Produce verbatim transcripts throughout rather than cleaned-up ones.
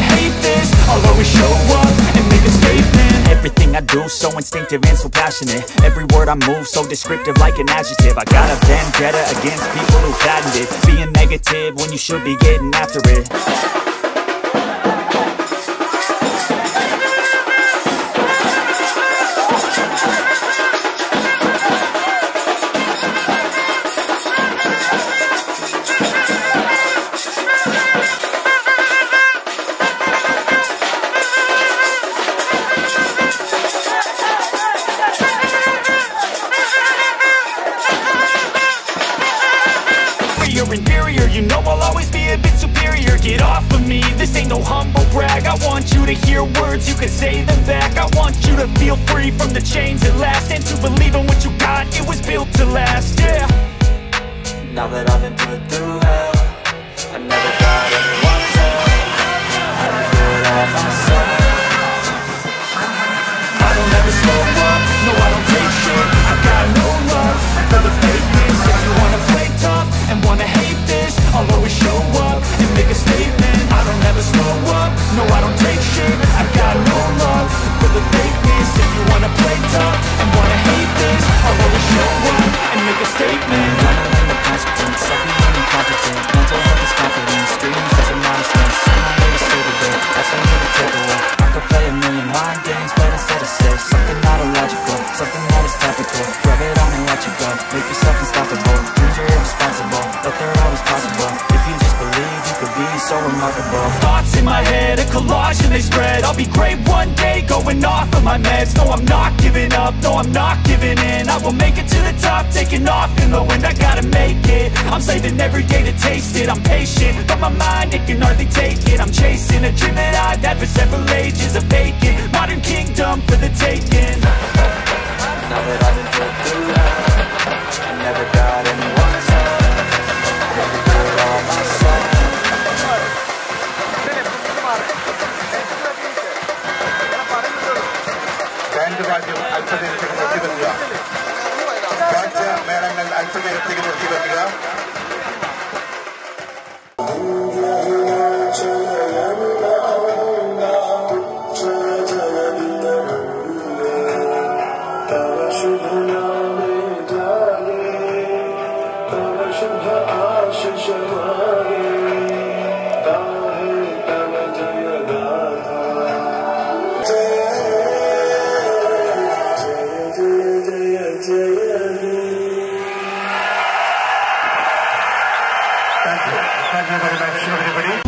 hate this, I'll always show up and make a statement. Everything I do, so instinctive and so passionate. Every word I move, so descriptive like an adjective. I got a vendetta against people who patented being negative when you should be getting after it. Inferior, you know I'll always be a bit superior. Get off of me, this ain't no humble brag. I want you to hear words, you can say them back. I want you to feel free from the chains at last, and to believe in what you got, it was built to last, yeah. Now that I've been put through hell, I never got anyone's help. I don't do it all myself. I don't ever slow up, no I don't take shit. I got no love for the fakeness. If you wanna play tough and wanna hate this, I'll always show up and make a statement. I don't ever slow up, no I don't take shit. I've got no love for the fakeness. If you wanna play tough and wanna hate this, I'll always show up and make a statement. I don't have the consequence, I'll be incompetent. Mental health is confidence, dreams that's a nonsense. I'm not here to save the day, that's what I'm gonna take away. I could play a million mind games, but instead of say something not illogical, something that is topical. Rub it on and let you go, make yourself unstoppable. Dreams are irresponsible, but they're always possible. If you just believe, you could be so remarkable. Thoughts in my head, a collage and they spread. I'll be great one day, going off of my meds. No, I'm not giving up, no, I'm not giving in. I will make it to the top, taking off in the wind. I gotta make it, I'm saving every day to taste it. I'm patient, but my mind, it can hardly take it. I'm chasing a dream that I've had for several ages. A vacant, modern kingdom for the taking. Now that I've been put through hell, I never got anyone's help.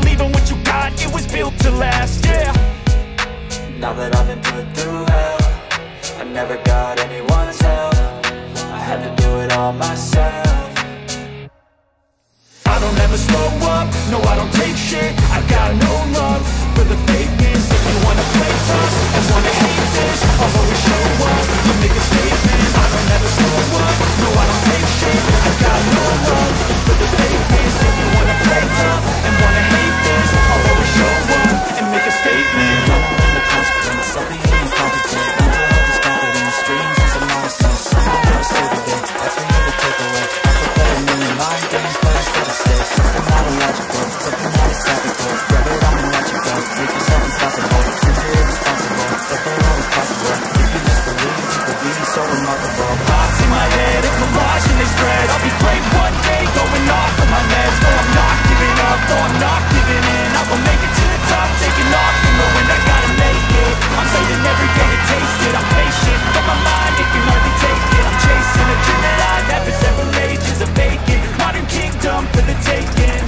Leaving what you got, it was built to last, yeah. Now that I've been put through hell, I never got anyone's help. I had to do it all myself. I don't ever slow up, no I don't take shit. I've got no love for the fakeness. If you wanna play tough and wanna hate this, I'll always show up, you make a statement. I don't ever slow up, no I don't take shit. I've got no love for the fakeness. If you wanna play tough and wanna hate this, I'll always show up and make a statement. I'm in the consequence, I'll be incompetent. Mental health is confidence, dreams is a nonsense. I'm not gonna stay today, that's for you to take away. I could play a million mind games, but I still say something not illogical, something that is topical. Grab it on and let you go, make yourself unstoppable. Dreams are irresponsible, but they're always possible. If you just believe, you could be so remarkable. Thoughts in my head, a collage and they spread. I'll be great one day, going off of my meds. No, I'm not giving up, no, I'm not giving in. I will make it to the top, taking off in the wind. I gotta make it, I'm saving every day to taste it. I'm patient, but my mind, it can hardly take it. I'm chasing a dream that I've had for several ages. A vacant modern kingdom for the taking.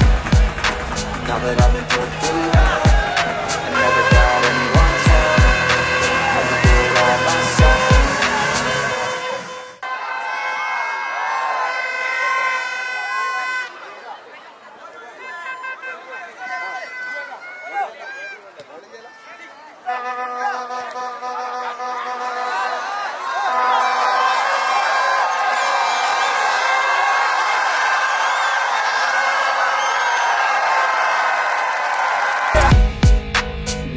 Now that I've been put through hell, I never got anyone's help. I had to do it all myself.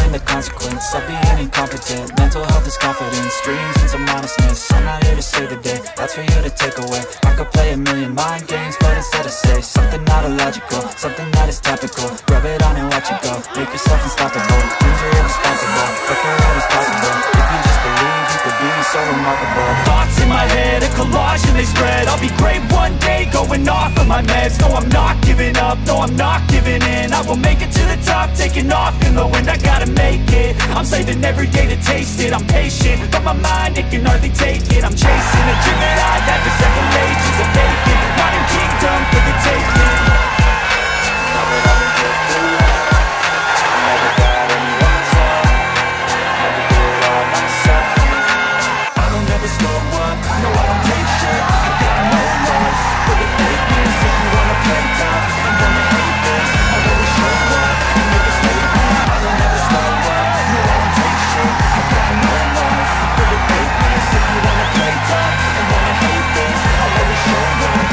learn the consequence of being incompetent. Mental health is confidence, dreams into modestness. I'm not here to save the day, that's for you to take away. I could play a million mind games, but instead I say something not illogical, something that is topical. Rub it on and watch it go, make yourself unstoppable. Dreams are irresponsible, but they're always possible. If you just believe, you could be so remarkable. Thoughts in my head, a collage and they spread. I'll be great one day, going off of my meds. No, I'm not giving up, no, I'm not giving in. I will make it to the top, taking off in the wind. I gotta make it, I'm saving every day to taste it. I'm patient, but my mind, it can hardly take it. I'm chasing a dream that I've had for several ages of bacon, modern kingdom for the taking. Now that I've been put through hell, I never got anyone's help, I had to do it all myself. I don't ever slow up, no I don't take shit. I got no love for the fakeness. If you wanna play tough and wanna hate this, I'll always show up and make a statement. I don't ever slow up, no I don't take shit. I got no love for the fakeness. If you wanna play tough and wanna hate this, I'll always show up and make a statement.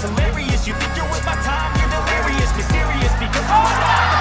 Hilarious, you think you're worth my time, you're delirious, mysterious, because I'm alive.